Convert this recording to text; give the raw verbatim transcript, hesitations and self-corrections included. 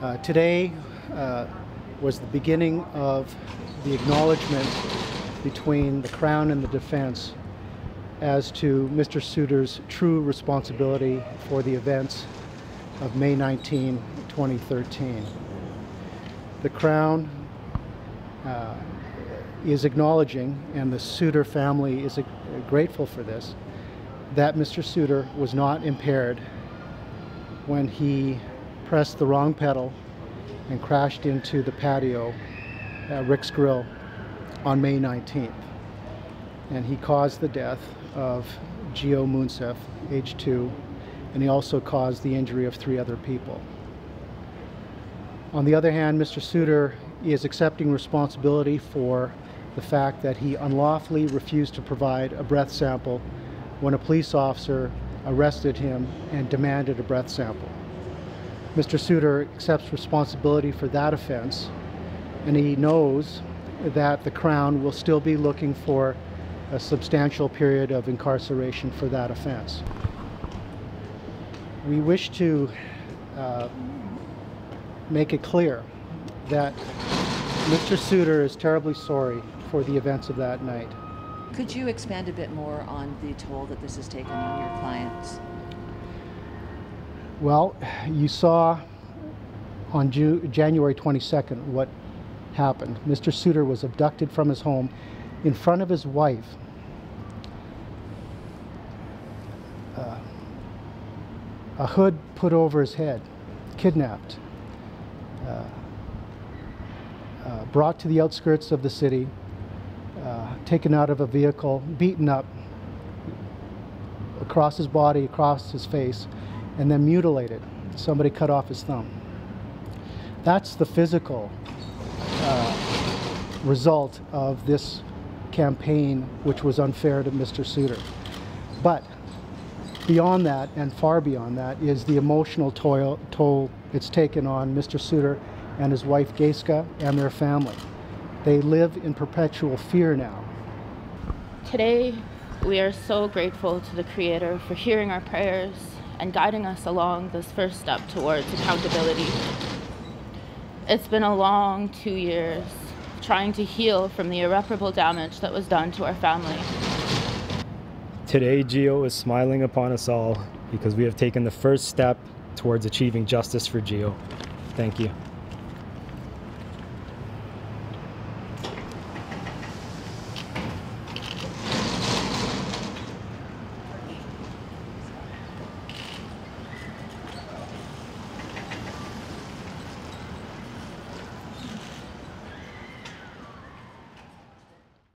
Uh, today uh, was the beginning of the acknowledgement between the Crown and the defense as to Mister Suter's true responsibility for the events of May nineteenth, twenty thirteen. The Crown uh, is acknowledging, and the Suter family is uh, grateful for this, that Mister Suter was not impaired when he pressed the wrong pedal and crashed into the patio at Rick's Grill on May nineteenth. And he caused the death of Geo Mounsef, age two, and he also caused the injury of three other people. On the other hand, Mister Suter is accepting responsibility for the fact that he unlawfully refused to provide a breath sample when a police officer arrested him and demanded a breath sample. Mister Suter accepts responsibility for that offense, and he knows that the Crown will still be looking for a substantial period of incarceration for that offense. We wish to uh, make it clear that Mister Suter is terribly sorry for the events of that night. Could you expand a bit more on the toll that this has taken on your clients? Well, you saw on January twenty-second what happened. Mister Suter was abducted from his home in front of his wife. Uh, a hood put over his head, kidnapped, uh, uh, brought to the outskirts of the city, uh, taken out of a vehicle, beaten up across his body, across his face, and then mutilated. Somebody cut off his thumb. That's the physical uh, result of this campaign, which was unfair to Mister Suter. But beyond that, and far beyond that, is the emotional toil, toll it's taken on Mister Suter and his wife Gaiska and their family. They live in perpetual fear now. Today, we are so grateful to the Creator for hearing our prayers and guiding us along this first step towards accountability. It's been a long two years trying to heal from the irreparable damage that was done to our family. Today, Geo is smiling upon us all because we have taken the first step towards achieving justice for Geo. Thank you.